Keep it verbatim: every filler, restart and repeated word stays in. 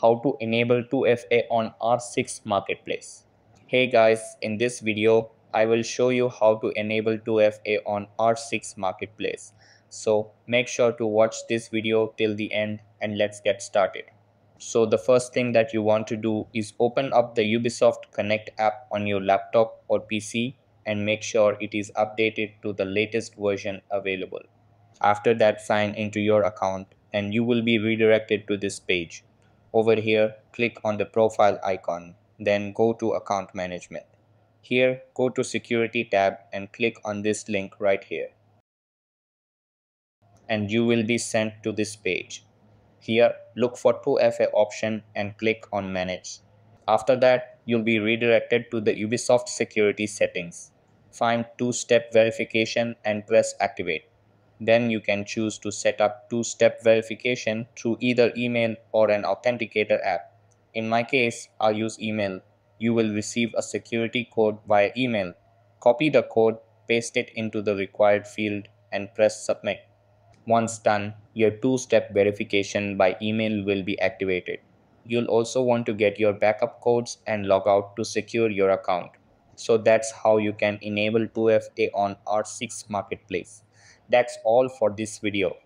how to enable two F A on R six Marketplace. Hey guys, in this video, I will show you how to enable two F A on R six Marketplace. So make sure to watch this video till the end and let's get started. So the first thing that you want to do is open up the Ubisoft Connect app on your laptop or P C and make sure it is updated to the latest version available. After that, sign into your account and you will be redirected to this page. Over here, click on the profile icon, then go to account management. Here, go to security tab and click on this link right here. And you will be sent to this page. Here, look for two F A option and click on manage. After that, you'll be redirected to the Ubisoft security settings. Find two-step verification and press activate. Then you can choose to set up two-step verification through either email or an authenticator app. In my case, I'll use email. You will receive a security code via email. Copy the code, paste it into the required field and press submit. Once done, your two-step verification by email will be activated. You'll also want to get your backup codes and log out to secure your account. So that's how you can enable two F A on R six Marketplace. That's all for this video.